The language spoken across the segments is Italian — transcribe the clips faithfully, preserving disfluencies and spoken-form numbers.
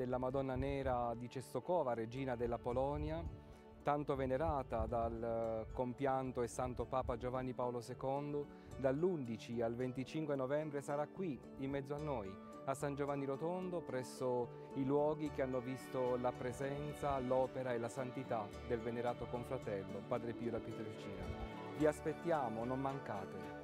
della Madonna Nera di Czestochowa, regina della Polonia, tanto venerata dal compianto e santo Papa Giovanni Paolo secondo, dall'undici al venticinque novembre sarà qui, in mezzo a noi, a San Giovanni Rotondo, presso i luoghi che hanno visto la presenza, l'opera e la santità del venerato confratello, Padre Pio da Pietrelcina. Vi aspettiamo, non mancate.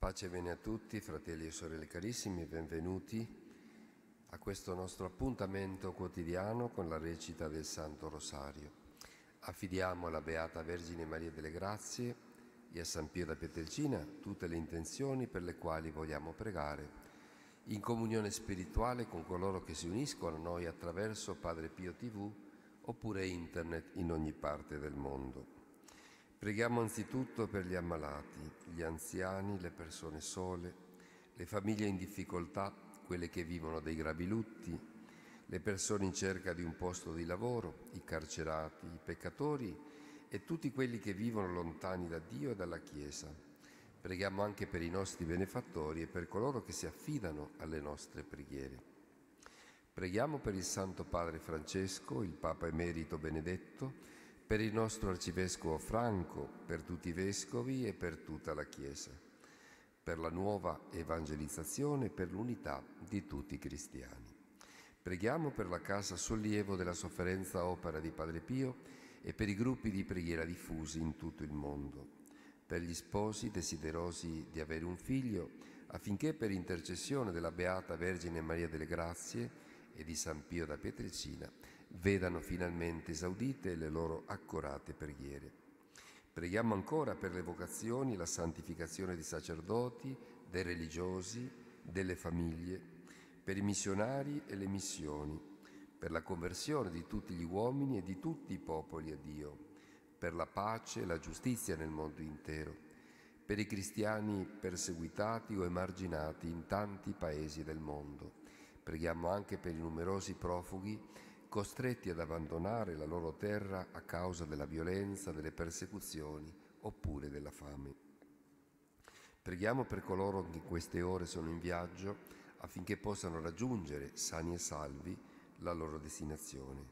Pace bene a tutti, fratelli e sorelle carissimi, benvenuti a questo nostro appuntamento quotidiano con la recita del Santo Rosario. Affidiamo alla Beata Vergine Maria delle Grazie e a San Pio da Pietrelcina tutte le intenzioni per le quali vogliamo pregare, in comunione spirituale con coloro che si uniscono a noi attraverso Padre Pio tivù oppure Internet in ogni parte del mondo. Preghiamo anzitutto per gli ammalati, gli anziani, le persone sole, le famiglie in difficoltà, quelle che vivono dei gravi lutti, le persone in cerca di un posto di lavoro, i carcerati, i peccatori e tutti quelli che vivono lontani da Dio e dalla Chiesa. Preghiamo anche per i nostri benefattori e per coloro che si affidano alle nostre preghiere. Preghiamo per il Santo Padre Francesco, il Papa Emerito Benedetto, per il nostro Arcivescovo Franco, per tutti i Vescovi e per tutta la Chiesa, per la nuova evangelizzazione e per l'unità di tutti i cristiani. Preghiamo per la Casa Sollievo della Sofferenza Opera di Padre Pio e per i gruppi di preghiera diffusi in tutto il mondo, per gli sposi desiderosi di avere un figlio, affinché per intercessione della Beata Vergine Maria delle Grazie e di San Pio da Pietrelcina vedano finalmente esaudite le loro accorate preghiere. Preghiamo ancora per le vocazioni, la santificazione dei sacerdoti, dei religiosi, delle famiglie, per i missionari e le missioni, per la conversione di tutti gli uomini e di tutti i popoli a Dio, per la pace e la giustizia nel mondo intero, per i cristiani perseguitati o emarginati in tanti paesi del mondo. Preghiamo anche per i numerosi profughi costretti ad abbandonare la loro terra a causa della violenza, delle persecuzioni oppure della fame. Preghiamo per coloro che in queste ore sono in viaggio affinché possano raggiungere, sani e salvi, la loro destinazione.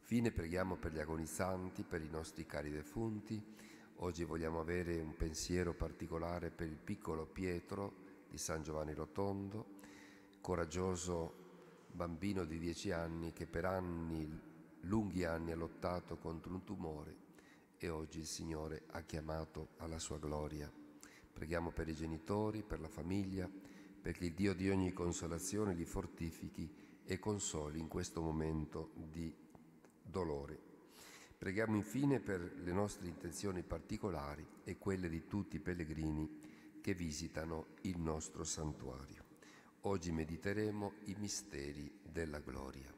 Infine preghiamo per gli agonizzanti, per i nostri cari defunti. Oggi vogliamo avere un pensiero particolare per il piccolo Pietro di San Giovanni Rotondo, coraggioso bambino di dieci anni che per anni, lunghi anni ha lottato contro un tumore e oggi il Signore ha chiamato alla sua gloria. Preghiamo per i genitori, per la famiglia, perché il Dio di ogni consolazione li fortifichi e consoli in questo momento di dolore. Preghiamo infine per le nostre intenzioni particolari e quelle di tutti i pellegrini che visitano il nostro santuario. Oggi mediteremo i misteri della gloria.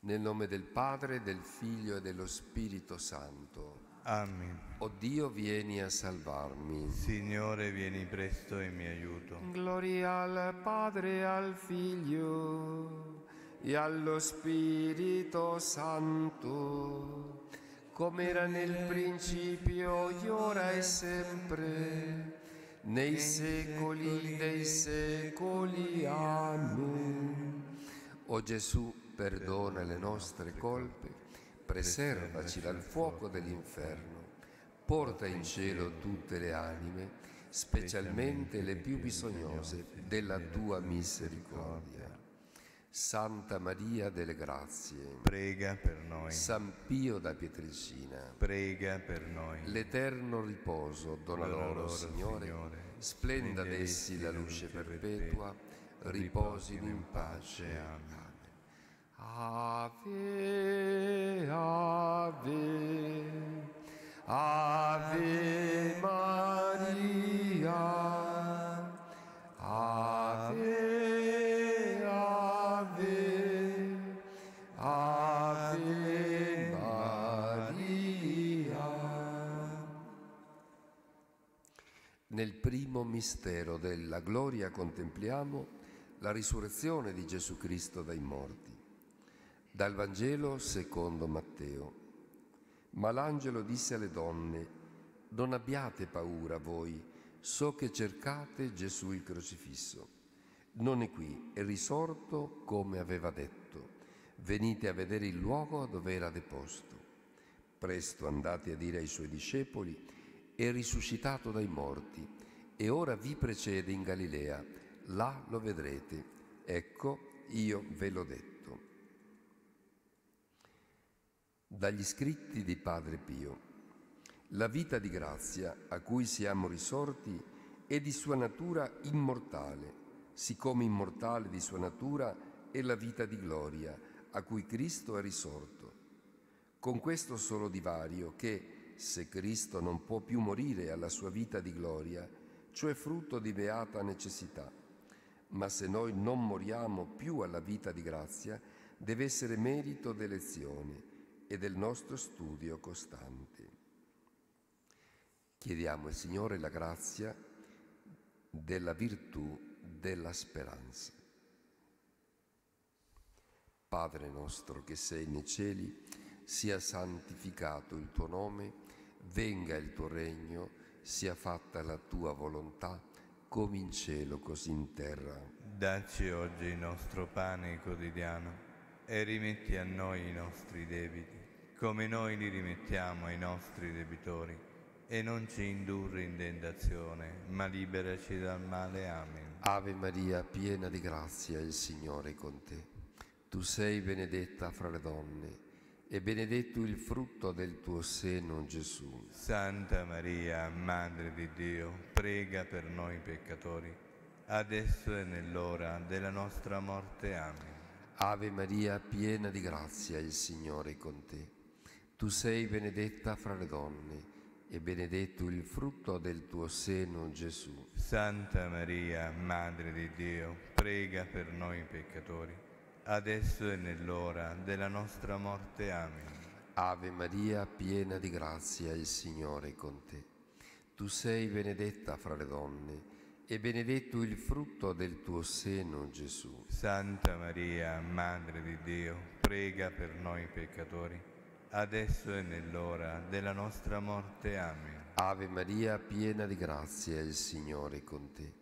Nel nome del Padre, del Figlio e dello Spirito Santo. Amen. O Dio, vieni a salvarmi. Signore, vieni presto e mi aiuto. Gloria al Padre, al Figlio e allo Spirito Santo, come era nel principio, ora e sempre, nei secoli dei secoli. Amen. O Gesù, perdona le nostre colpe, preservaci dal fuoco dell'inferno, porta in cielo tutte le anime, specialmente le più bisognose della tua misericordia. Santa Maria delle Grazie, prega per noi. San Pio da Pietrelcina, prega per noi. L'eterno riposo dona loro, Signore, splenda ad essi la luce perpetua, riposino in pace. Amen. Ave, ave, Ave Maria, Ave, ave, Ave Maria. Nel primo mistero della gloria contempliamo la risurrezione di Gesù Cristo dai morti. Dal Vangelo secondo Matteo. Ma l'angelo disse alle donne: non abbiate paura voi, so che cercate Gesù il crocifisso. Non è qui, è risorto come aveva detto. Venite a vedere il luogo dove era deposto. Presto andate a dire ai suoi discepoli: è risuscitato dai morti e ora vi precede in Galilea, là lo vedrete. Ecco, io ve l'ho detto. Dagli scritti di Padre Pio. La vita di grazia a cui siamo risorti è di sua natura immortale, siccome immortale di sua natura è la vita di gloria a cui Cristo è risorto. Con questo solo divario che, se Cristo non può più morire alla sua vita di gloria, cioè frutto di beata necessità, ma se noi non moriamo più alla vita di grazia, deve essere merito d'elezione e del nostro studio costante. Chiediamo al Signore la grazia della virtù della speranza. Padre nostro che sei nei cieli, sia santificato il tuo nome, venga il tuo regno, sia fatta la tua volontà, come in cielo così in terra. Dacci oggi il nostro pane quotidiano e rimetti a noi i nostri debiti, come noi li rimettiamo ai nostri debitori, e non ci indurre in tentazione, ma liberaci dal male. Amen. Ave Maria, piena di grazia, il Signore è con te. Tu sei benedetta fra le donne, e benedetto il frutto del tuo seno, Gesù. Santa Maria, Madre di Dio, prega per noi peccatori, adesso e nell'ora della nostra morte. Amen. Ave Maria, piena di grazia, il Signore è con te. Tu sei benedetta fra le donne, e benedetto il frutto del tuo seno, Gesù. Santa Maria, Madre di Dio, prega per noi peccatori, adesso e nell'ora della nostra morte. Amen. Ave Maria, piena di grazia, il Signore è con te. Tu sei benedetta fra le donne, e benedetto il frutto del tuo seno, Gesù. Santa Maria, Madre di Dio, prega per noi peccatori, adesso e nell'ora della nostra morte. Amen. Ave Maria, piena di grazia, il Signore è con te.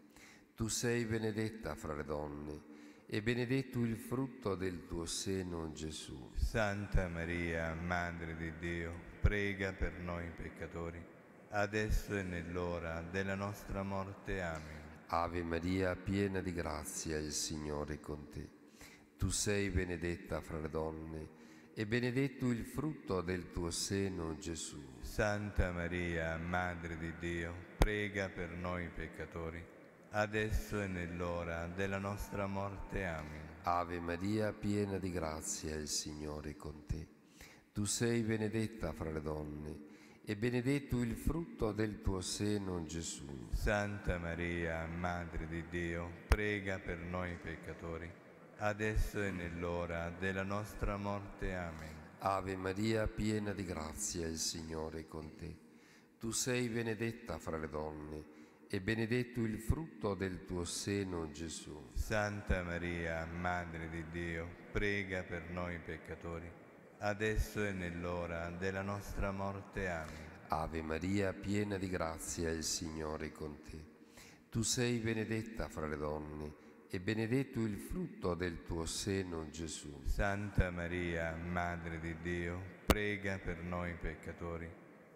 Tu sei benedetta fra le donne, e benedetto il frutto del tuo seno, Gesù. Santa Maria, Madre di Dio, prega per noi peccatori, adesso e nell'ora della nostra morte. Amen. Ave Maria, piena di grazia, il Signore è con te. Tu sei benedetta fra le donne, e benedetto il frutto del tuo seno, Gesù. Santa Maria, Madre di Dio, prega per noi peccatori, adesso e nell'ora della nostra morte. Amen. Ave Maria, piena di grazia, il Signore è con te. Tu sei benedetta fra le donne, e benedetto il frutto del tuo seno, Gesù. Santa Maria, Madre di Dio, prega per noi peccatori, adesso e nell'ora della nostra morte. Amen. Ave Maria, piena di grazia, il Signore è con te. Tu sei benedetta fra le donne, e benedetto il frutto del tuo seno, Gesù. Santa Maria, Madre di Dio, prega per noi peccatori, adesso e nell'ora della nostra morte. Amen. Ave Maria, piena di grazia, il Signore è con te. Tu sei benedetta fra le donne, e benedetto il frutto del tuo seno, Gesù. Santa Maria, Madre di Dio, prega per noi peccatori,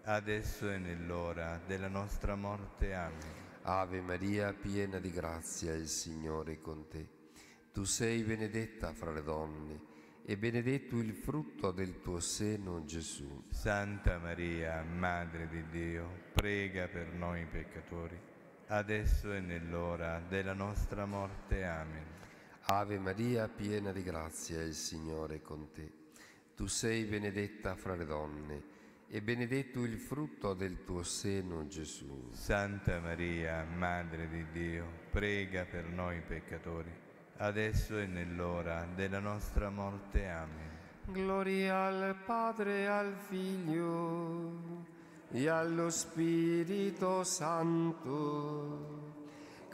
adesso e nell'ora della nostra morte. Amen. Ave Maria, piena di grazia, il Signore è con te. Tu sei benedetta fra le donne e benedetto il frutto del tuo seno, Gesù. Santa Maria, Madre di Dio, prega per noi peccatori, adesso e nell'ora della nostra morte. Amen. Ave Maria, piena di grazia, il Signore è con te. Tu sei benedetta fra le donne e benedetto il frutto del tuo seno, Gesù. Santa Maria, Madre di Dio, prega per noi peccatori, adesso e nell'ora della nostra morte. Amen. Gloria al Padre, al Figlio e allo Spirito Santo,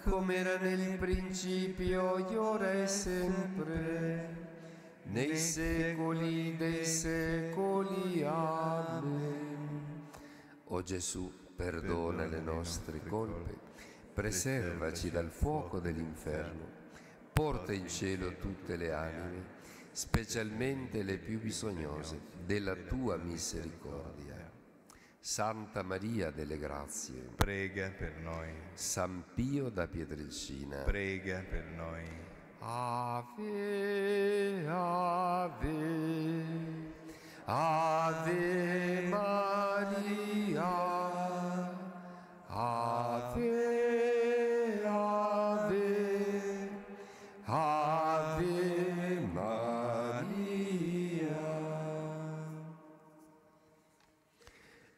come era nel principio, e ora e sempre, nei secoli dei secoli. Amen. O Gesù, perdona le nostre colpe, preservaci dal fuoco dell'inferno, porta in cielo tutte le anime, specialmente le più bisognose della tua misericordia. Santa Maria delle Grazie, prega per noi. San Pio da Pietrelcina, prega per noi. Ave, ave, ave Maria, ave.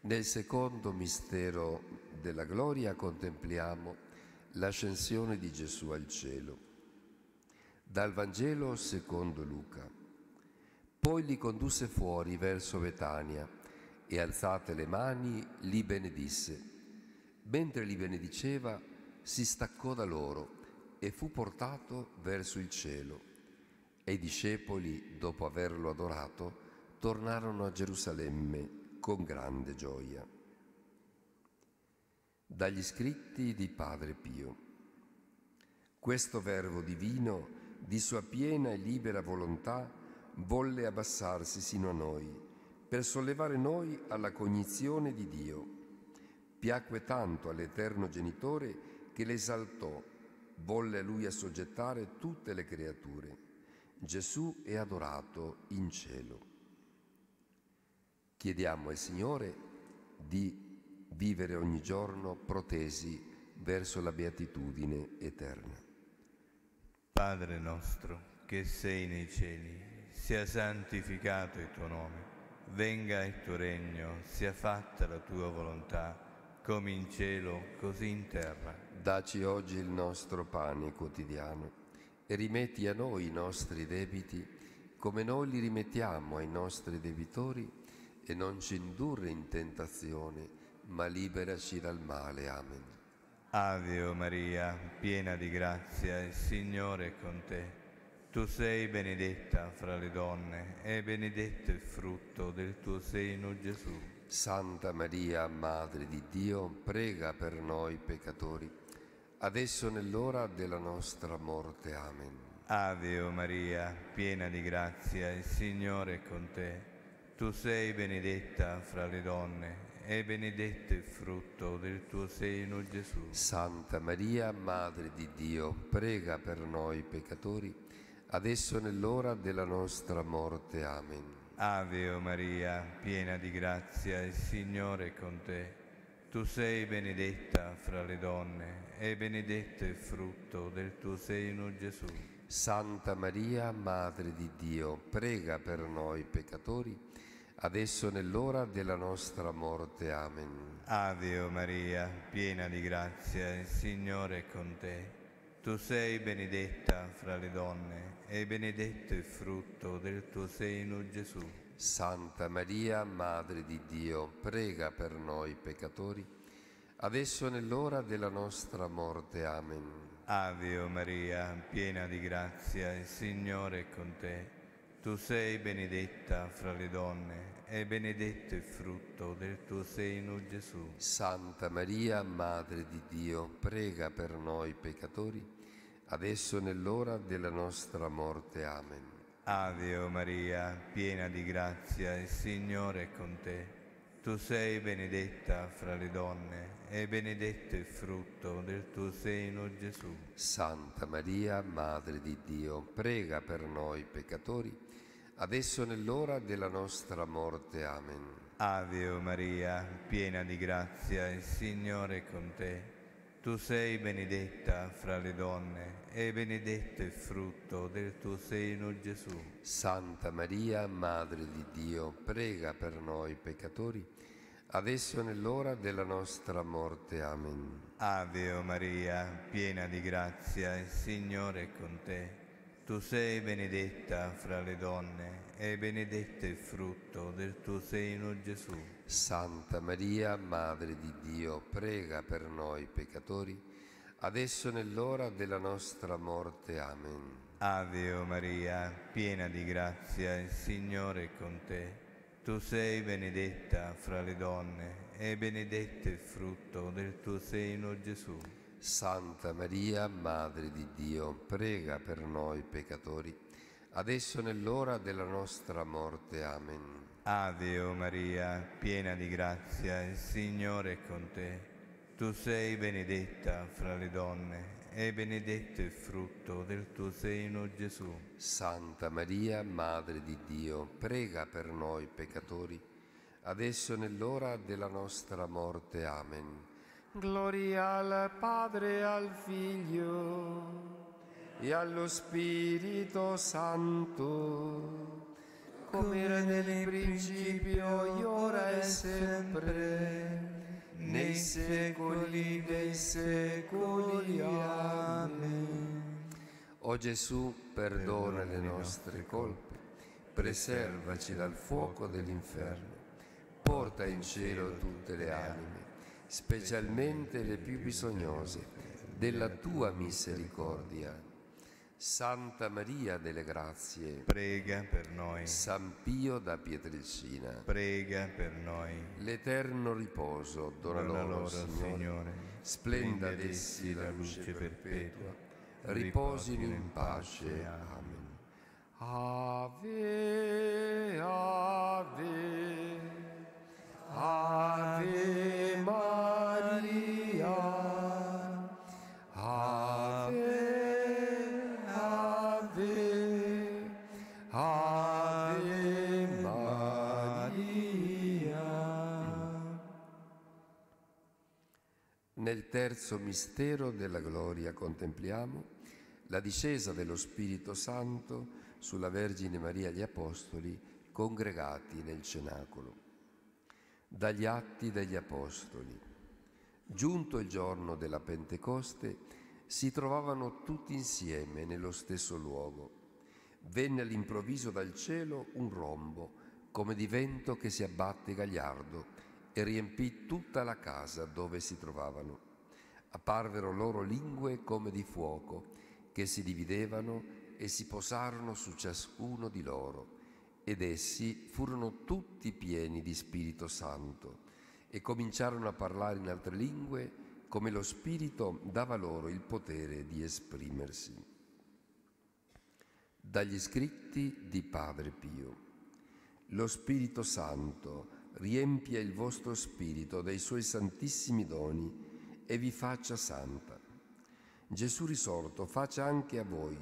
Nel secondo mistero della gloria contempliamo l'ascensione di Gesù al cielo. Dal Vangelo secondo Luca. Poi li condusse fuori verso Betania e, alzate le mani, li benedisse. Mentre li benediceva, si staccò da loro e fu portato verso il cielo. E i discepoli, dopo averlo adorato, tornarono a Gerusalemme con grande gioia. Dagli scritti di Padre Pio. Questo Verbo divino, di sua piena e libera volontà, volle abbassarsi sino a noi, per sollevare noi alla cognizione di Dio. Piacque tanto all'Eterno Genitore che l'esaltò, volle a Lui assoggettare tutte le creature. Gesù è adorato in cielo. Chiediamo al Signore di vivere ogni giorno protesi verso la beatitudine eterna. Padre nostro, che sei nei cieli, sia santificato il tuo nome, venga il tuo regno, sia fatta la tua volontà, come in cielo, così in terra. Dacci oggi il nostro pane quotidiano e rimetti a noi i nostri debiti, come noi li rimettiamo ai nostri debitori, e non ci indurre in tentazione, ma liberaci dal male. Amen. Ave o Maria, piena di grazia, il Signore è con te. Tu sei benedetta fra le donne, e benedetto il frutto del tuo seno, Gesù. Santa Maria, Madre di Dio, prega per noi peccatori, adesso nell'ora della nostra morte. Amen. Ave o Maria, piena di grazia, il Signore è con te. Tu sei benedetta fra le donne, e benedetto il frutto del tuo seno, Gesù. Santa Maria, Madre di Dio, prega per noi peccatori, adesso nell'ora della nostra morte. Amen. Ave o Maria, piena di grazia, il Signore è con te. Tu sei benedetta fra le donne, e benedetto il frutto del tuo seno, Gesù. Santa Maria, Madre di Dio, prega per noi peccatori, adesso nell'ora della nostra morte. Amen. Ave o Maria, piena di grazia, il Signore è con te. Tu sei benedetta fra le donne, e benedetto il frutto del tuo seno, Gesù. Santa Maria, Madre di Dio, prega per noi peccatori, adesso nell'ora della nostra morte. Amen. Ave o Maria, piena di grazia, il Signore è con te. Tu sei benedetta fra le donne, e benedetto il frutto del tuo seno, Gesù. Santa Maria, Madre di Dio, prega per noi peccatori, adesso nell'ora della nostra morte. Amen. Ave o Maria, piena di grazia, il Signore è con te. Tu sei benedetta fra le donne e benedetto il frutto del tuo seno, Gesù. Santa Maria, Madre di Dio, prega per noi peccatori, adesso nell'ora della nostra morte. Amen. Ave Maria, piena di grazia, il Signore è con te. Tu sei benedetta fra le donne e benedetto il frutto del tuo seno, Gesù. Santa Maria, Madre di Dio, prega per noi peccatori, adesso nell'ora della nostra morte. Amen. Ave Maria, piena di grazia, il Signore è con te. Tu sei benedetta fra le donne e benedetto il frutto del tuo seno, Gesù. Santa Maria, Madre di Dio, prega per noi peccatori, adesso nell'ora della nostra morte. Amen. Ave Maria, piena di grazia, il Signore è con te. Tu sei benedetta fra le donne e benedetto il frutto del tuo seno, Gesù. Santa Maria, Madre di Dio, prega per noi peccatori, adesso nell'ora della nostra morte. Amen. Ave Maria, piena di grazia, il Signore è con te. Tu sei benedetta fra le donne e benedetto il frutto del tuo seno, Gesù. Santa Maria, Madre di Dio, prega per noi peccatori, adesso nell'ora della nostra morte. Amen. Gloria al Padre, al Figlio e allo Spirito Santo, come era nel principio, ora e sempre, nei secoli dei secoli. Amen. O Gesù, perdona le nostre colpe, preservaci dal fuoco dell'inferno, porta in cielo tutte le anime, specialmente le più bisognose della tua misericordia. Santa Maria delle Grazie, prega per noi. San Pio da Pietrelcina, prega per noi. L'eterno riposo dona loro, Signore. Signore, splenda ad essi la luce perpetua, riposino in pace. Amen. Ave, ave, ave Maria, ave, Ave Maria. Nel terzo mistero della gloria contempliamo la discesa dello Spirito Santo sulla Vergine Maria e gli Apostoli congregati nel Cenacolo. Dagli Atti degli Apostoli. Giunto il giorno della Pentecoste, si trovavano tutti insieme nello stesso luogo. Venne all'improvviso dal cielo un rombo, come di vento che si abbatte gagliardo, e riempì tutta la casa dove si trovavano. Apparvero loro lingue come di fuoco, che si dividevano e si posarono su ciascuno di loro, ed essi furono tutti pieni di Spirito Santo, e cominciarono a parlare in altre lingue, come lo Spirito dava loro il potere di esprimersi. Dagli scritti di Padre Pio. Lo Spirito Santo riempia il vostro spirito dei suoi santissimi doni e vi faccia santa. Gesù risorto faccia anche a voi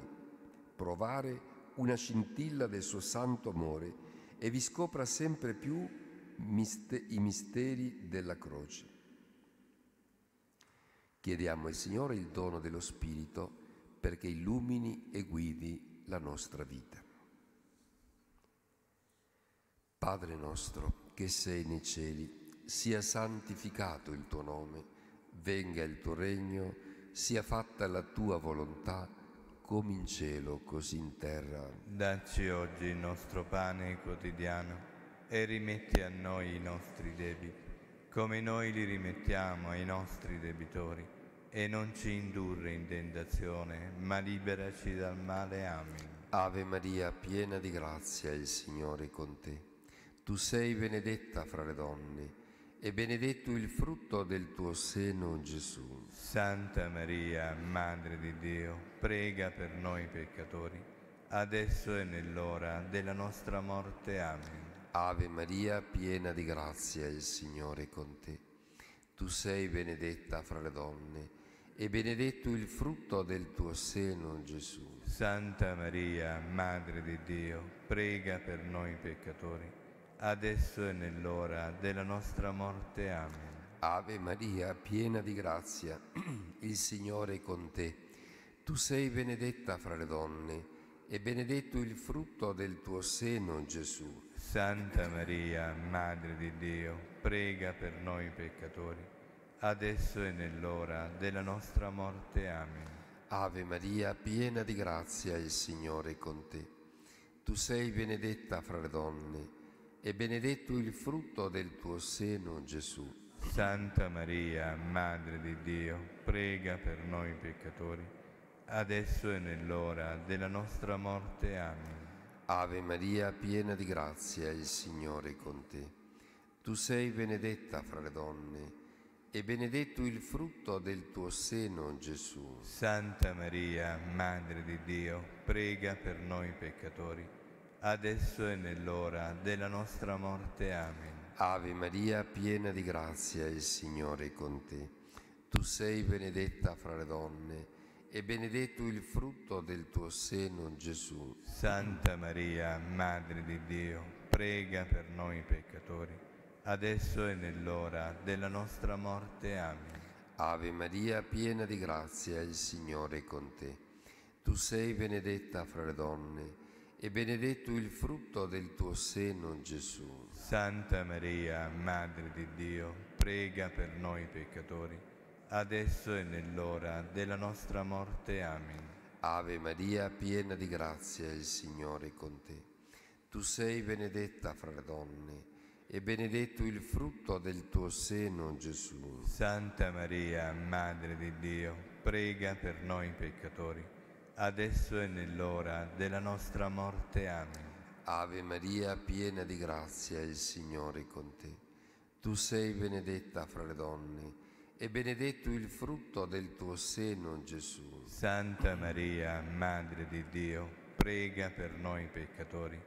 provare una scintilla del suo santo amore e vi scopra sempre più miste- i misteri della croce. Chiediamo al Signore il dono dello Spirito perché illumini e guidi la nostra vita. Padre nostro che sei nei cieli, sia santificato il tuo nome, venga il tuo regno, sia fatta la tua volontà come in cielo così in terra. Dacci oggi il nostro pane quotidiano e rimetti a noi i nostri debiti come noi li rimettiamo ai nostri debitori, e non ci indurre in tentazione, ma liberaci dal male. Amen. Ave Maria, piena di grazia, il Signore è con te. Tu sei benedetta fra le donne, e benedetto il frutto del tuo seno, Gesù. Santa Maria, Madre di Dio, prega per noi peccatori, adesso e nell'ora della nostra morte. Amen. Ave Maria, piena di grazia, il Signore è con te. Tu sei benedetta fra le donne e benedetto il frutto del tuo seno, Gesù. Santa Maria, Madre di Dio, prega per noi peccatori, adesso e nell'ora della nostra morte. Amen. Ave Maria, piena di grazia, il Signore è con te. Tu sei benedetta fra le donne e benedetto il frutto del tuo seno, Gesù. Santa Maria, Madre di Dio, prega per noi peccatori, adesso e nell'ora della nostra morte. Amen. Ave Maria, piena di grazia, il Signore è con te. Tu sei benedetta fra le donne, e benedetto il frutto del tuo seno, Gesù. Santa Maria, Madre di Dio, prega per noi peccatori, adesso e nell'ora della nostra morte. Amen. Ave Maria, piena di grazia, il Signore è con te. Tu sei benedetta fra le donne, e benedetto il frutto del tuo seno, Gesù. Santa Maria, Madre di Dio, prega per noi peccatori, adesso e nell'ora della nostra morte. Amen. Ave Maria, piena di grazia, il Signore è con te. Tu sei benedetta fra le donne, e benedetto il frutto del tuo seno, Gesù. Santa Maria, Madre di Dio, prega per noi peccatori, adesso e nell'ora della nostra morte. Amen. Ave Maria, piena di grazia, il Signore è con te. Tu sei benedetta fra le donne, e benedetto il frutto del tuo seno, Gesù. Santa Maria, Madre di Dio, prega per noi peccatori, adesso e nell'ora della nostra morte. Amen. Ave Maria, piena di grazia, il Signore è con te. Tu sei benedetta fra le donne, e benedetto il frutto del tuo seno, Gesù. Santa Maria, Madre di Dio, prega per noi peccatori, adesso e nell'ora della nostra morte. Amen. Ave Maria, piena di grazia, il Signore è con te. Tu sei benedetta fra le donne, e benedetto il frutto del tuo seno, Gesù. Santa Maria, Madre di Dio, prega per noi peccatori,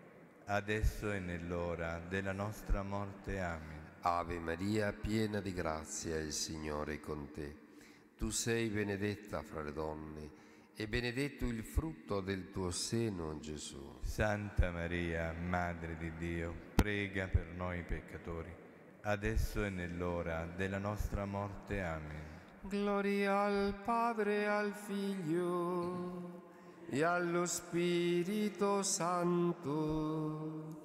adesso e nell'ora della nostra morte. Amen. Ave Maria, piena di grazia, il Signore è con te. Tu sei benedetta fra le donne, e benedetto il frutto del tuo seno, Gesù. Santa Maria, Madre di Dio, prega per noi peccatori, adesso e nell'ora della nostra morte. Amen. Gloria al Padre, al Figlio e allo Spirito Santo,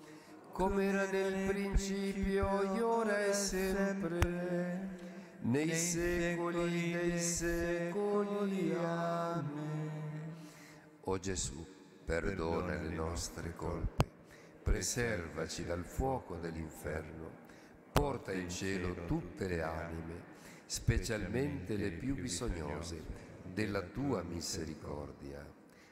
come era nel principio, ora e sempre, nei secoli dei secoli. Amen. O Gesù, perdona le nostre colpe, preservaci dal fuoco dell'inferno, porta in cielo tutte le anime, specialmente le più bisognose della tua misericordia.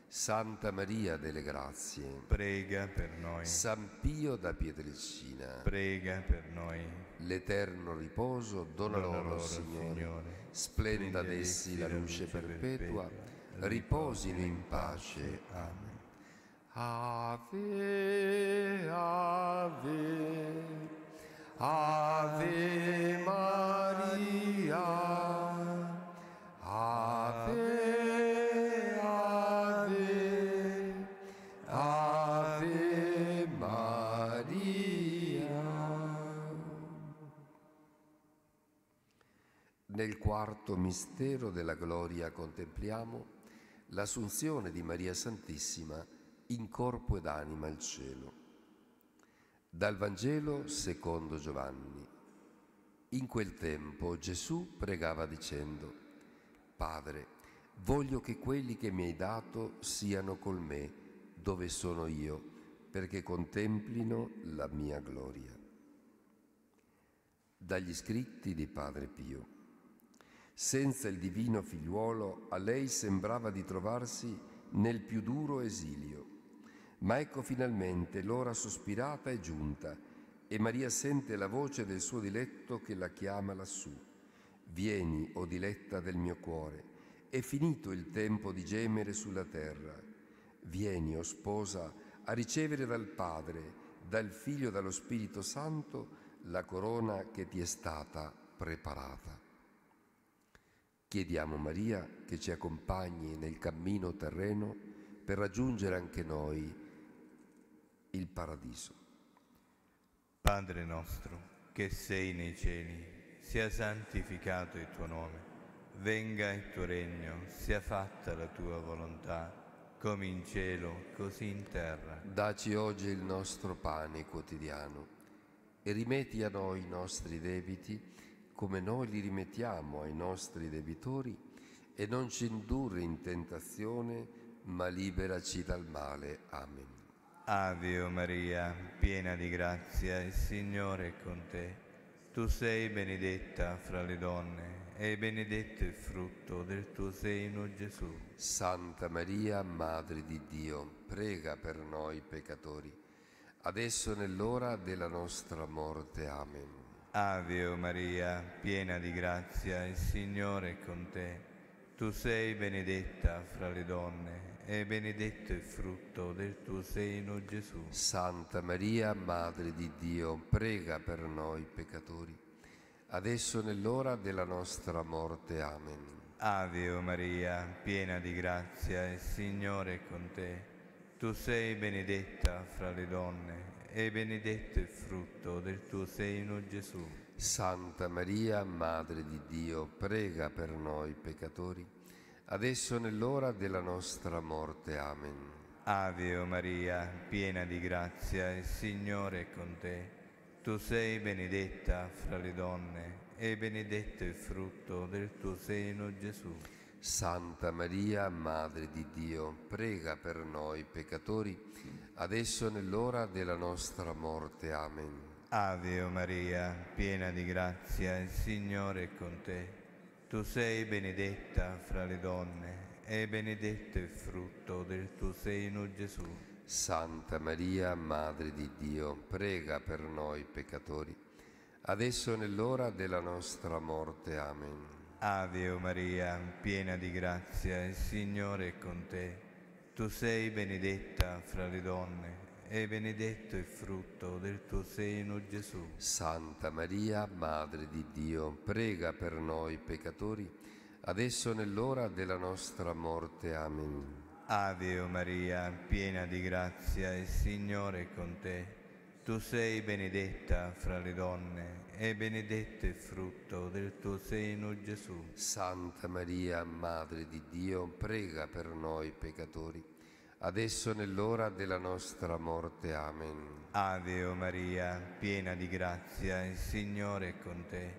Santa Maria delle Grazie, prega per noi. San Pio da Pietrelcina, prega per noi. L'eterno riposo dona loro, Signore. Signore, splenda ad essi la luce perpetua, perpetua. Riposino in pace. Amen. Ave, ave, ave Maria, ave, Ave Maria. Nel quarto mistero della gloria contempliamo l'assunzione di Maria Santissima in corpo ed anima al cielo. Dal Vangelo secondo Giovanni. In quel tempo Gesù pregava dicendo: Padre, voglio che quelli che mi hai dato siano col me dove sono io, perché contemplino la mia gloria. Dagli scritti di Padre Pio. Senza il divino figliuolo a lei sembrava di trovarsi nel più duro esilio, ma ecco finalmente l'ora sospirata è giunta e Maria sente la voce del suo diletto che la chiama lassù. Vieni, o diletta del mio cuore, è finito il tempo di gemere sulla terra. Vieni, o sposa, a ricevere dal Padre dal Figlio e dallo Spirito Santo la corona che ti è stata preparata. Chiediamo Maria che ci accompagni nel cammino terreno per raggiungere anche noi il paradiso. Padre nostro che sei nei cieli, sia santificato il tuo nome, venga il tuo regno, sia fatta la tua volontà, come in cielo, così in terra. Dacci oggi il nostro pane quotidiano e rimetti a noi i nostri debiti come noi li rimettiamo ai nostri debitori, e non ci indurre in tentazione, ma liberaci dal male. Amen. Ave Maria, piena di grazia, il Signore è con te. Tu sei benedetta fra le donne, e benedetto il frutto del tuo seno, Gesù. Santa Maria, Madre di Dio, prega per noi peccatori, adesso nell'ora della nostra morte. Amen. Ave Maria, piena di grazia, il Signore è con te. Tu sei benedetta fra le donne, e benedetto il frutto del tuo seno, Gesù. Santa Maria, Madre di Dio, prega per noi peccatori, adesso nell'ora della nostra morte. Amen. Ave Maria, piena di grazia, il Signore è con te. Tu sei benedetta fra le donne, e benedetto il frutto del tuo seno, Gesù. Santa Maria, Madre di Dio, prega per noi peccatori, adesso nell'ora della nostra morte. Amen. Ave Maria, piena di grazia, il Signore è con te. Tu sei benedetta fra le donne, e benedetto il frutto del tuo seno, Gesù. Santa Maria, Madre di Dio, prega per noi peccatori, adesso nell'ora della nostra morte. Amen. Ave Maria, piena di grazia, il Signore è con te. Tu sei benedetta fra le donne, e benedetto il frutto del tuo seno, Gesù. Santa Maria, Madre di Dio, prega per noi peccatori, adesso nell'ora della nostra morte. Amen. Ave Maria, piena di grazia, il Signore è con te. Tu sei benedetta fra le donne, e benedetto il frutto del tuo seno, Gesù. Santa Maria, Madre di Dio, prega per noi peccatori, adesso nell'ora della nostra morte. Amen. Ave Maria, piena di grazia, il Signore è con te. Tu sei benedetta fra le donne, e benedetto il frutto del tuo seno, Gesù. Santa Maria, Madre di Dio, prega per noi peccatori, adesso nell'ora della nostra morte. Amen. Ave Maria, piena di grazia, il Signore è con te.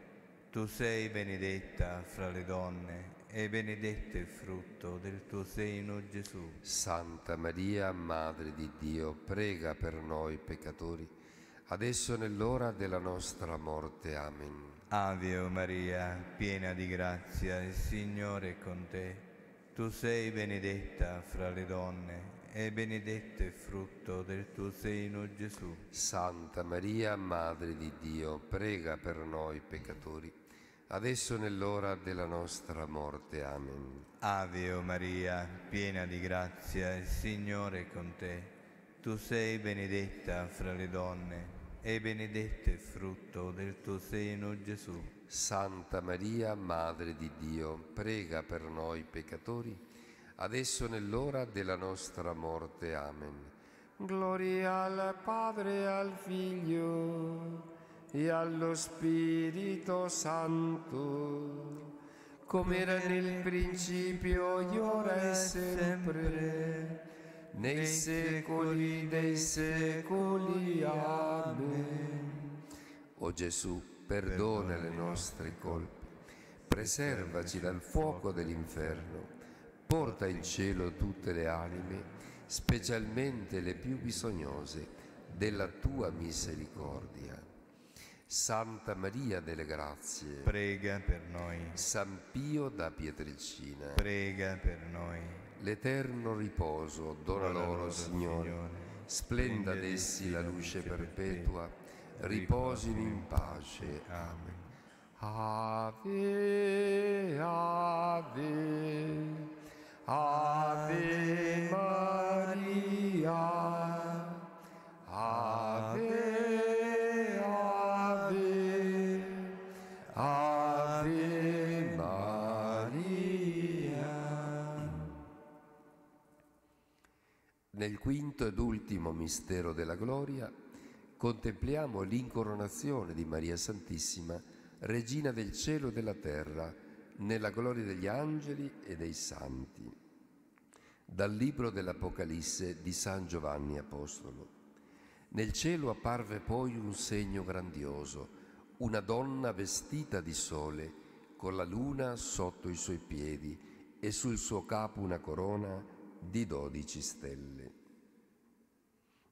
Tu sei benedetta fra le donne, e benedetto il frutto del tuo seno, Gesù. Santa Maria, Madre di Dio, prega per noi peccatori, adesso nell'ora della nostra morte. Amen. Ave Maria, piena di grazia, il Signore è con te. Tu sei benedetta fra le donne, e benedetto il frutto del tuo seno, Gesù. Santa Maria, Madre di Dio, prega per noi peccatori, adesso nell'ora della nostra morte. Amen. Ave Maria, piena di grazia, il Signore è con te. Tu sei benedetta fra le donne, e benedetto il frutto del tuo seno, Gesù. Santa Maria, Madre di Dio, prega per noi peccatori, adesso nell'ora della nostra morte. Amen. Gloria al Padre, al Figlio e allo Spirito Santo, come era nel principio, e ora e sempre, nei secoli dei secoli. Amen. O Gesù, perdona le nostre colpe, preservaci dal fuoco dell'inferno, porta in cielo tutte le anime, specialmente le più bisognose della tua misericordia. Santa Maria delle Grazie, prega per noi. San Pio da Pietrelcina, prega per noi. L'eterno riposo dona loro, Signore, splenda ad essi la luce perpetua, riposino in pace. Amen. Ave, ave, ave Maria, ave Nel quinto ed ultimo mistero della gloria contempliamo l'incoronazione di Maria Santissima, Regina del cielo e della terra, nella gloria degli angeli e dei santi. Dal libro dell'Apocalisse di San Giovanni Apostolo. Nel cielo apparve poi un segno grandioso, una donna vestita di sole, con la luna sotto i suoi piedi e sul suo capo una corona di dodici stelle.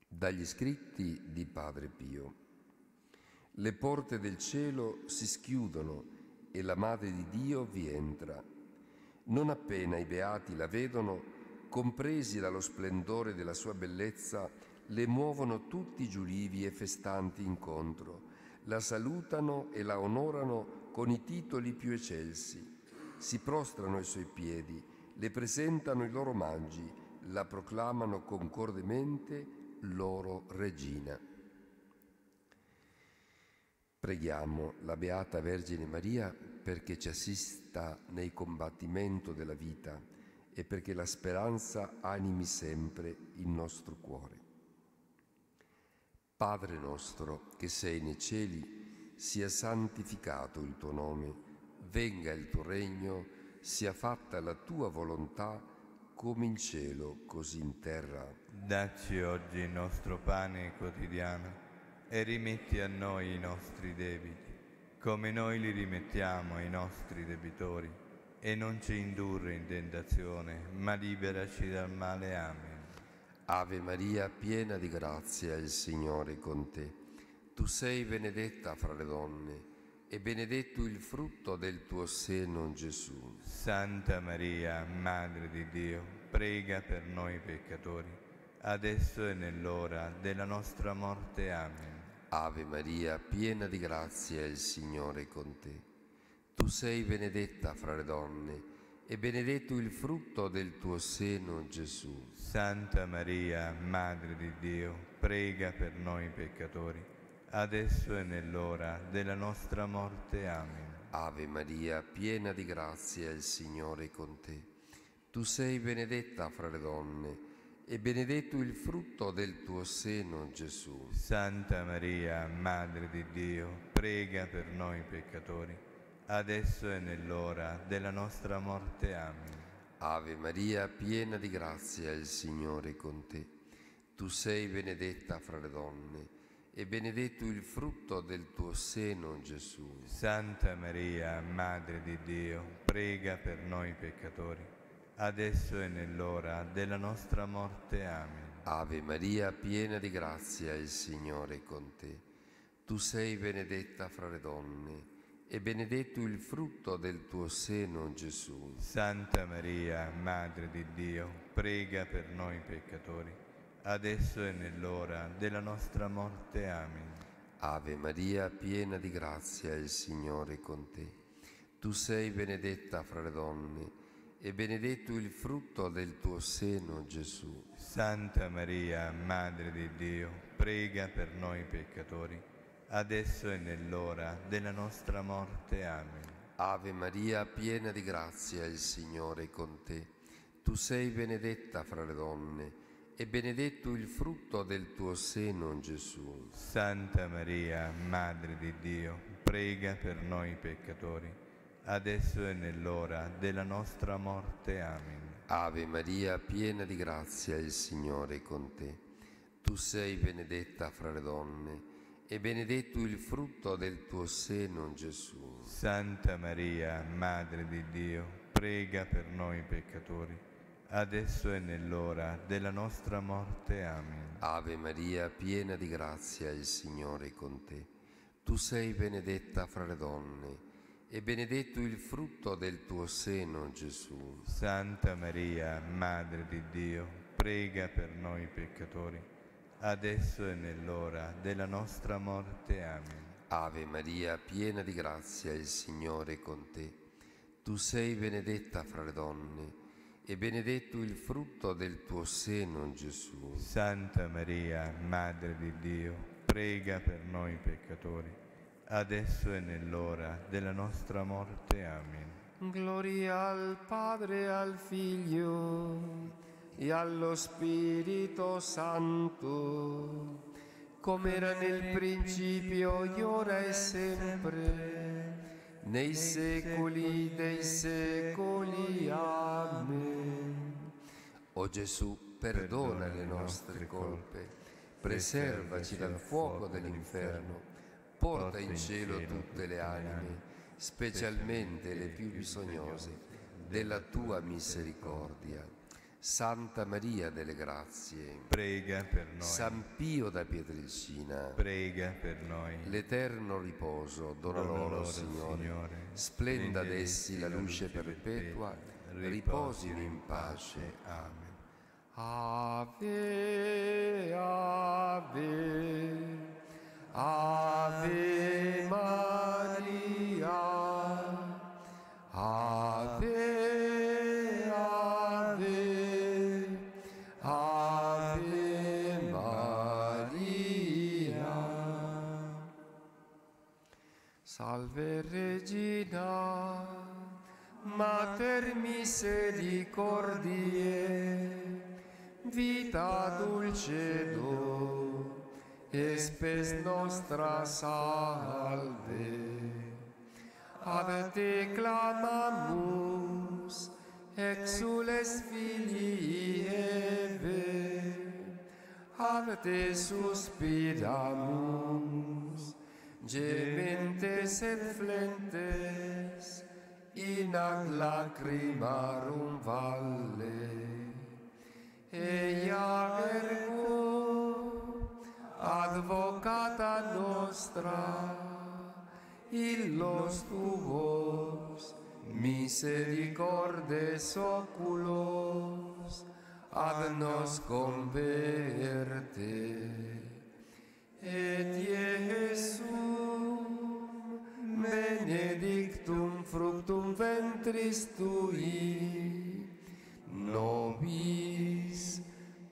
Dagli scritti di Padre Pio. Le porte del cielo si schiudono e la Madre di Dio vi entra. Non appena i beati la vedono, compresi dallo splendore della sua bellezza, le muovono tutti giulivi e festanti incontro, la salutano e la onorano con i titoli più eccelsi, si prostrano ai suoi piedi, le presentano i loro omaggi, la proclamano concordemente loro regina. Preghiamo la Beata Vergine Maria perché ci assista nel combattimento della vita e perché la speranza animi sempre il nostro cuore. Padre nostro che sei nei cieli, sia santificato il tuo nome, venga il tuo regno, sia fatta la tua volontà come in cielo, così in terra. Dacci oggi il nostro pane quotidiano e rimetti a noi i nostri debiti, come noi li rimettiamo ai nostri debitori, e non ci indurre in tentazione, ma liberaci dal male. Amen. Ave Maria, piena di grazia, il Signore è con te. Tu sei benedetta fra le donne, e benedetto il frutto del tuo seno, Gesù. Santa Maria, Madre di Dio, prega per noi peccatori, adesso e nell'ora della nostra morte. Amen. Ave Maria, piena di grazia, il Signore è con te. Tu sei benedetta fra le donne, e benedetto il frutto del tuo seno, Gesù. Santa Maria, Madre di Dio, prega per noi peccatori, adesso e nell'ora della nostra morte. Amen. Ave Maria, piena di grazia, il Signore è con te. Tu sei benedetta fra le donne, e benedetto il frutto del tuo seno, Gesù. Santa Maria, Madre di Dio, prega per noi peccatori, adesso e nell'ora della nostra morte. Amen. Ave Maria, piena di grazia, il Signore è con te. Tu sei benedetta fra le donne, e benedetto il frutto del tuo seno, Gesù. Santa Maria, Madre di Dio, prega per noi peccatori, adesso e nell'ora della nostra morte. Amen. Ave Maria, piena di grazia, il Signore è con te. Tu sei benedetta fra le donne, e benedetto il frutto del tuo seno, Gesù. Santa Maria, Madre di Dio, prega per noi peccatori, adesso e nell'ora della nostra morte. Amen. Ave Maria, piena di grazia, il Signore è con te. Tu sei benedetta fra le donne, e benedetto il frutto del tuo seno, Gesù. Santa Maria, Madre di Dio, prega per noi peccatori, adesso e nell'ora della nostra morte. Amen. Ave Maria, piena di grazia, il Signore è con te. Tu sei benedetta fra le donne, e benedetto il frutto del tuo seno, Gesù. Santa Maria, Madre di Dio, prega per noi peccatori, adesso e nell'ora della nostra morte. Amen. Ave Maria, piena di grazia, il Signore è con te. Tu sei benedetta fra le donne, e benedetto il frutto del tuo seno, Gesù. Santa Maria, Madre di Dio, prega per noi peccatori, adesso e nell'ora della nostra morte. Amen. Ave Maria, piena di grazia, il Signore è con te. Tu sei benedetta fra le donne, e benedetto il frutto del tuo seno, Gesù. Santa Maria, Madre di Dio, prega per noi peccatori, adesso e nell'ora della nostra morte. Amen. Ave Maria, piena di grazia, il Signore è con te. Tu sei benedetta fra le donne, e benedetto il frutto del tuo seno, Gesù. Santa Maria, Madre di Dio, prega per noi peccatori, adesso e nell'ora della nostra morte. Amen. Gloria al Padre e al Figlio e allo Spirito Santo, come era nel principio, e ora e sempre, nei secoli dei secoli. Amen. O Gesù, perdona le nostre colpe, preservaci dal fuoco dell'inferno, porta in cielo tutte le anime, specialmente le più bisognose della tua misericordia. Santa Maria delle Grazie, prega per noi. San Pio da Pietrelcina, prega per noi. L'eterno riposo dona loro, Signore. Signore, splenda ad essi la luce perpetua, riposino in pace. Amen. Ave, ave, ave Maria, ave, ave, ave Maria. Salve Regina, Mater misericordiae, vita dulcedo, e spes nostra salve. Ad te clamamus, exules filii Eve, ad te suspiramus, gementes et flentes, in ac lacrimarum valle. Eia ergo, advocata nostra, illos tuos misericordes oculos ad nos converte. Et Iesum benedictum fructum ventris tui, nobis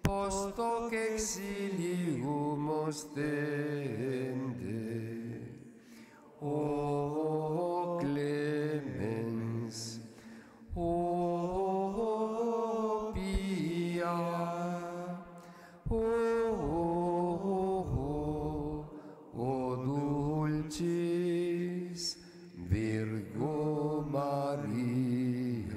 post hoc exilium ostende. O clemens, o pia, o dulcis Virgo Maria.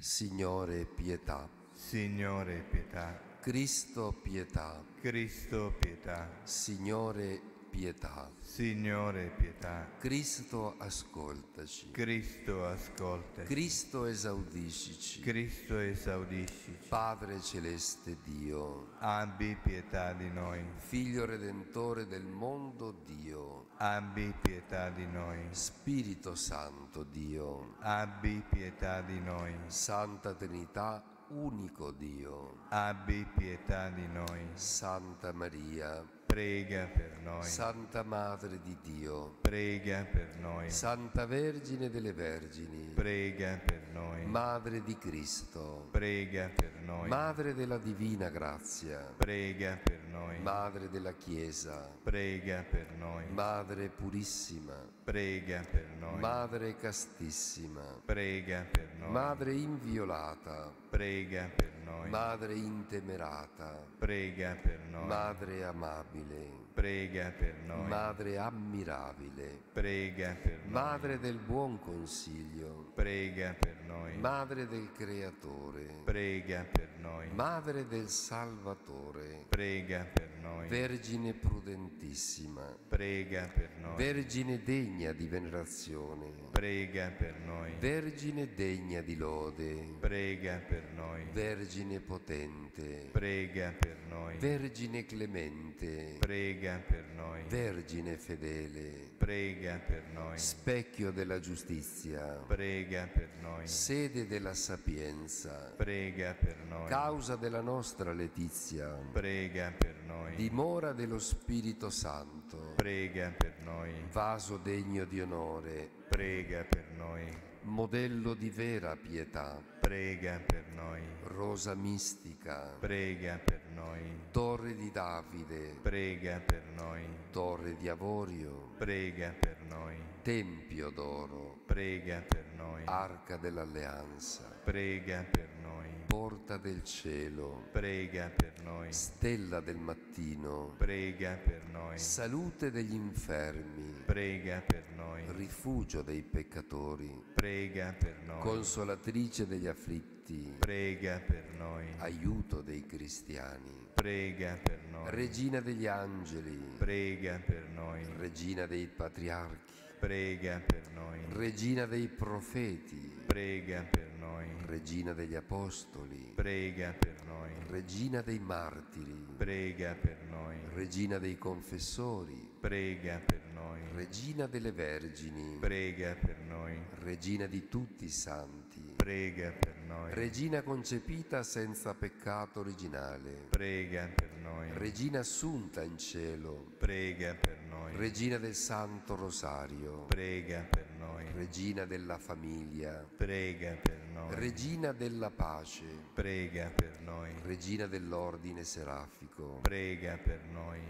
Signore, pietà. Signore, pietà. Cristo pietà, Cristo pietà, Signore pietà, Signore pietà, Cristo ascoltaci, Cristo ascoltaci, Cristo esaudiscici, Cristo esaudiscici, Padre celeste Dio, abbi pietà di noi, Figlio redentore del mondo Dio, abbi pietà di noi, Spirito Santo Dio, abbi pietà di noi, Santa Trinità, unico Dio, abbi pietà di noi. Santa Maria, prega per noi. Santa Madre di Dio, prega per noi. Santa Vergine delle Vergini, prega per noi. Madre di Cristo, prega per noi. Madre della Divina Grazia, prega per noi. Madre della Chiesa, prega per noi. Madre purissima, prega per noi. Madre castissima, prega per noi. Madre inviolata, prega per noi. Madre intemerata, prega per noi. Madre amabile, prega per noi. Madre ammirabile, prega per noi. Madre del buon consiglio, prega per noi. Madre del Creatore, prega per noi. Madre del Salvatore, prega per noi. Vergine prudentissima, prega per noi. Vergine degna di venerazione, prega per noi. Vergine degna di lode, prega per noi. Vergine potente, prega per noi. Vergine clemente, prega per noi. Vergine fedele, prega per noi. Specchio della giustizia, prega per noi. Sede della sapienza, prega per noi. Causa della nostra letizia, prega per noi. Dimora dello Spirito Santo, prega per noi. Vaso degno di onore, prega per noi. Modello di vera pietà, prega per noi. Rosa mistica, prega per noi. noi. Torre di Davide, prega per noi. Torre di Avorio, prega per noi. Tempio d'oro, prega per noi. Arca dell'Alleanza, prega per noi. Porta del cielo, prega per noi. Stella del mattino, prega per noi. Salute degli infermi, prega per noi. Rifugio dei peccatori, prega per noi. Consolatrice degli afflitti, prega per noi. Aiuto dei cristiani, prega per noi. Regina degli angeli, prega per noi. Regina dei patriarchi, prega per noi. Regina dei profeti, prega per noi. Regina degli apostoli, prega per noi. Regina dei martiri, prega per noi. Regina dei confessori, prega per noi. Regina delle vergini, prega per noi. Regina di tutti i santi, prega per noi. Regina concepita senza peccato originale, prega per noi. Regina assunta in cielo, prega per noi. Regina del Santo Rosario, prega per noi. Regina della famiglia, prega per noi. Regina della pace, prega per noi. Regina dell'ordine serafico, prega per noi.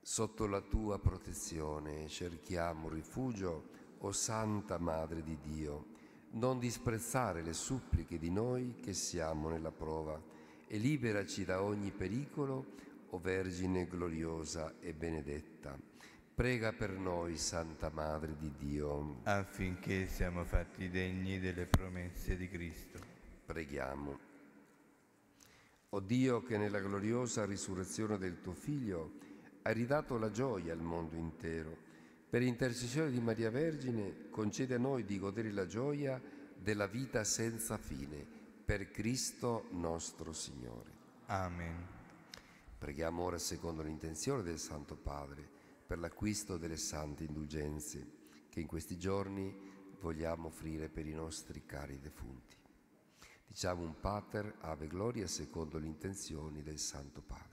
Sotto la tua protezione cerchiamo rifugio, o Santa Madre di Dio. Non disprezzare le suppliche di noi che siamo nella prova, e liberaci da ogni pericolo, o Vergine gloriosa e benedetta. Prega per noi, Santa Madre di Dio, affinché siamo fatti degni delle promesse di Cristo. Preghiamo. O Dio, che nella gloriosa risurrezione del tuo Figlio hai ridato la gioia al mondo intero, per intercessione di Maria Vergine concede a noi di godere la gioia della vita senza fine, per Cristo nostro Signore. Amen. Preghiamo ora secondo l'intenzione del Santo Padre per l'acquisto delle sante indulgenze che in questi giorni vogliamo offrire per i nostri cari defunti. Diciamo un Pater, Ave Gloria, secondo le intenzioni del Santo Padre.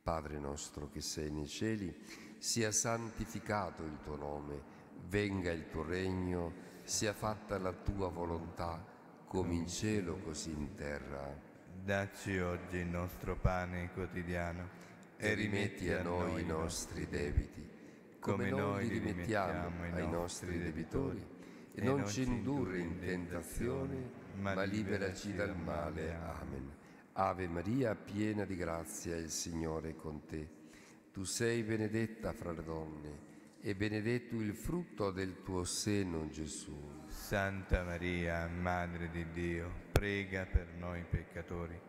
Padre nostro che sei nei cieli, sia santificato il tuo nome, venga il tuo regno, sia fatta la tua volontà, come in cielo così in terra. Dacci oggi il nostro pane quotidiano, e rimetti a noi i nostri debiti, come noi li rimettiamo ai nostri debitori, e non ci indurre in tentazione, ma liberaci dal male. Amen. Ave Maria, piena di grazia, il Signore è con te. Tu sei benedetta fra le donne, e benedetto il frutto del tuo seno, Gesù. Santa Maria, Madre di Dio, prega per noi peccatori,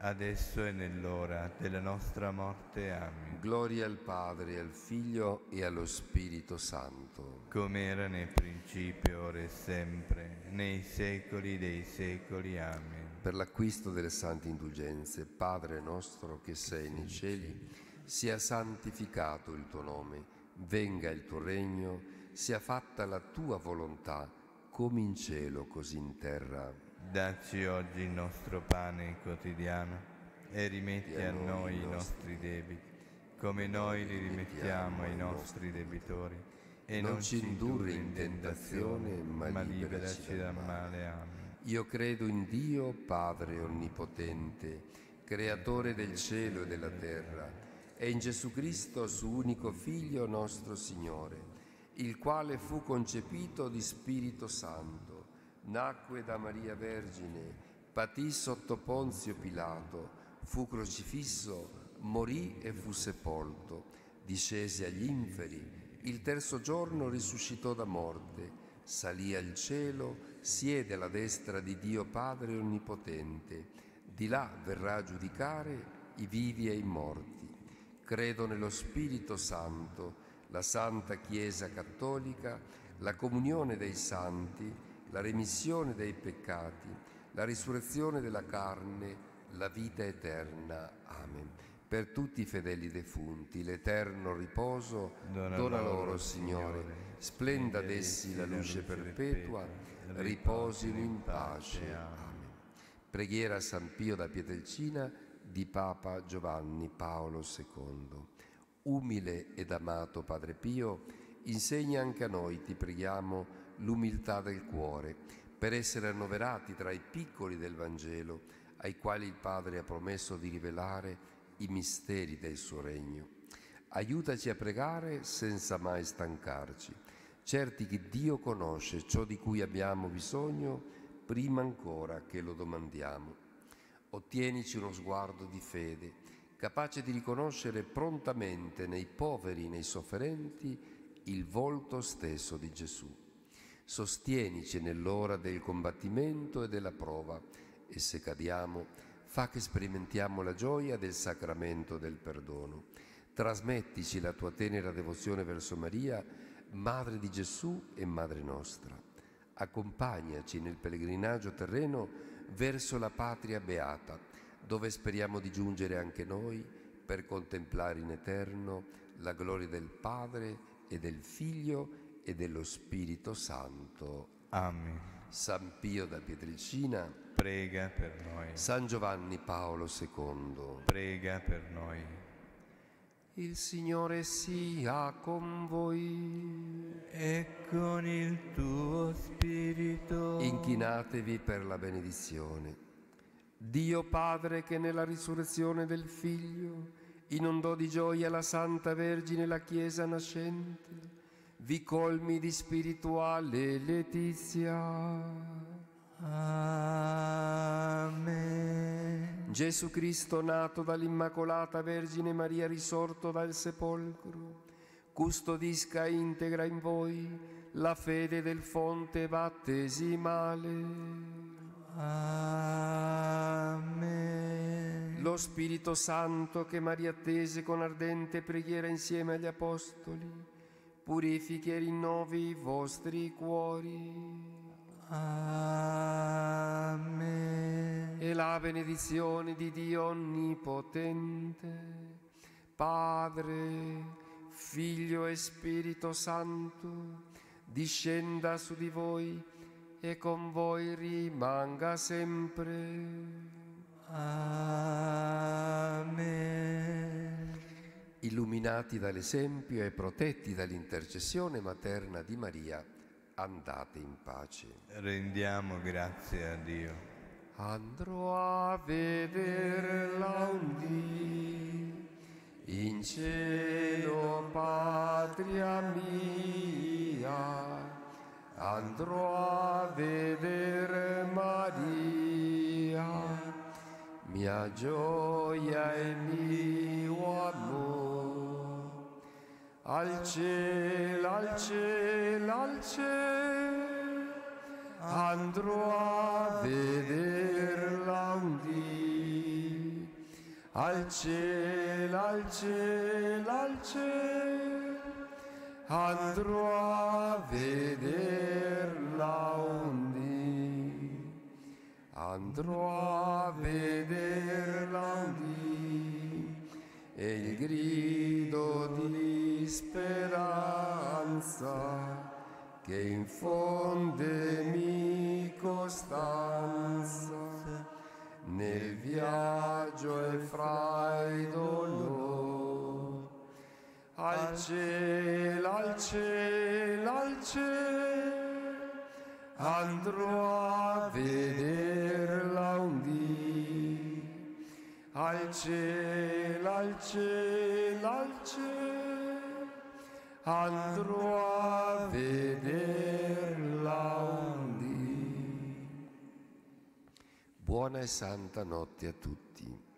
adesso e nell'ora della nostra morte. Amen. Gloria al Padre, al Figlio e allo Spirito Santo, come era nel principio, ora e sempre, nei secoli dei secoli. Amen. Per l'acquisto delle sante indulgenze, Padre nostro che sei nei cieli, sia santificato il tuo nome, venga il tuo regno, sia fatta la tua volontà, come in cielo così in terra. Dacci oggi il nostro pane quotidiano, e rimetti a noi i nostri debiti, come noi li rimettiamo ai nostri debitori, e non ci indurre in tentazione, ma liberaci dal male. Amen. Io credo in Dio, Padre onnipotente, creatore del cielo e della terra, e in Gesù Cristo, suo unico Figlio, nostro Signore, il quale fu concepito di Spirito Santo, nacque da Maria Vergine, patì sotto Ponzio Pilato, fu crocifisso, morì e fu sepolto, discese agli inferi, il terzo giorno risuscitò da morte, salì al cielo, siede alla destra di Dio Padre Onnipotente, di là verrà a giudicare i vivi e i morti. Credo nello Spirito Santo, la Santa Chiesa Cattolica, la comunione dei santi, la remissione dei peccati, la risurrezione della carne, la vita eterna. Amen. Per tutti i fedeli defunti, l'eterno riposo dona, dona loro, loro, Signore. Signore. Splenda ad essi la luce perpetua, riposino in pace. Amen. Preghiera a San Pio da Pietrelcina di Papa Giovanni Paolo secondo. Umile ed amato Padre Pio, insegna anche a noi, ti preghiamo, l'umiltà del cuore, per essere annoverati tra i piccoli del Vangelo, ai quali il Padre ha promesso di rivelare i misteri del suo regno. Aiutaci a pregare senza mai stancarci, certi che Dio conosce ciò di cui abbiamo bisogno prima ancora che lo domandiamo. Ottienici uno sguardo di fede, capace di riconoscere prontamente nei poveri, nei sofferenti, il volto stesso di Gesù. Sostienici nell'ora del combattimento e della prova, e se cadiamo, fa che sperimentiamo la gioia del sacramento del perdono. Trasmettici la tua tenera devozione verso Maria, Madre di Gesù e Madre nostra. Accompagnaci nel pellegrinaggio terreno verso la patria beata, dove speriamo di giungere anche noi per contemplare in eterno la gloria del Padre e del Figlio e dello Spirito Santo. Amen. San Pio da Pietrelcina, prega per noi. San Giovanni Paolo secondo, prega per noi. Il Signore sia con voi e con il tuo spirito. Inchinatevi per la benedizione. Dio Padre, che nella risurrezione del Figlio inondò di gioia la Santa Vergine la Chiesa nascente, vi colmi di spirituale letizia. Amen. Gesù Cristo, nato dall'Immacolata Vergine Maria, risorto dal sepolcro, custodisca integra in voi la fede del fonte battesimale. Amen. Lo Spirito Santo, che Maria attese con ardente preghiera insieme agli Apostoli, purifichi e rinnovi i vostri cuori. Amen. E la benedizione di Dio Onnipotente, Padre, Figlio e Spirito Santo, discenda su di voi e con voi rimanga sempre. Amen. Illuminati dall'esempio e protetti dall'intercessione materna di Maria, andate in pace. Rendiamo grazie a Dio. Andrò a vederla un dì, in cielo patria mia, andrò a vedere Maria, mia gioia e mio amor. Al cielo, al cielo, al cielo, andrò a vederla un dì. Al cielo, al cielo, al cielo, andrò a vederla un dì. Andrò a vederla un dì, e il grido di speranza che infondemi costanza nel viaggio e fra i dolori. Al cielo, al cielo, al cielo, andrò a vederla un dì. Al cielo, al cielo, al cielo, andrò a vederla un dì. Buona e santa notte a tutti.